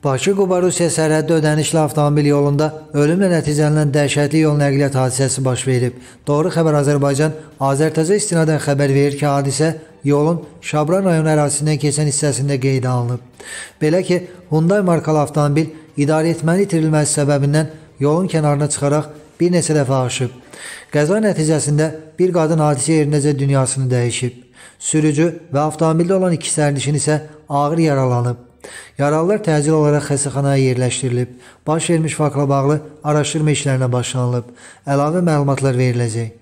Bakı-Quba Rusiya sərhəddə ödənişli avtomobil yolunda ölümlə nəticələnən dəhşətli yol nəqliyyat hadisəsi baş verib. Doğru Xəbər Azərbaycan Azərtəcə istinadən xəbər verir ki, hadisə yolun Şabran rayonu ərazisindən keçən hissəsində qeydə alınıb. Belə ki, Hyundai markalı avtomobil idarəetmənin itirilməsi səbəbindən yolun kənarına çıxaraq bir neçə dəfə aşıb. Qəza nəticəsində bir qadın hadisə yerindəcə dünyasını dəyişib. Sürücü və avtomobildə olan iki sərnişin isə ağır yaralanıb. Yaralılar təcili olaraq xəstəxanaya yerləşdirilib. Baş vermiş faktla bağlı araşdırma işlərinə başlanılıb. Əlavə məlumatlar veriləcək.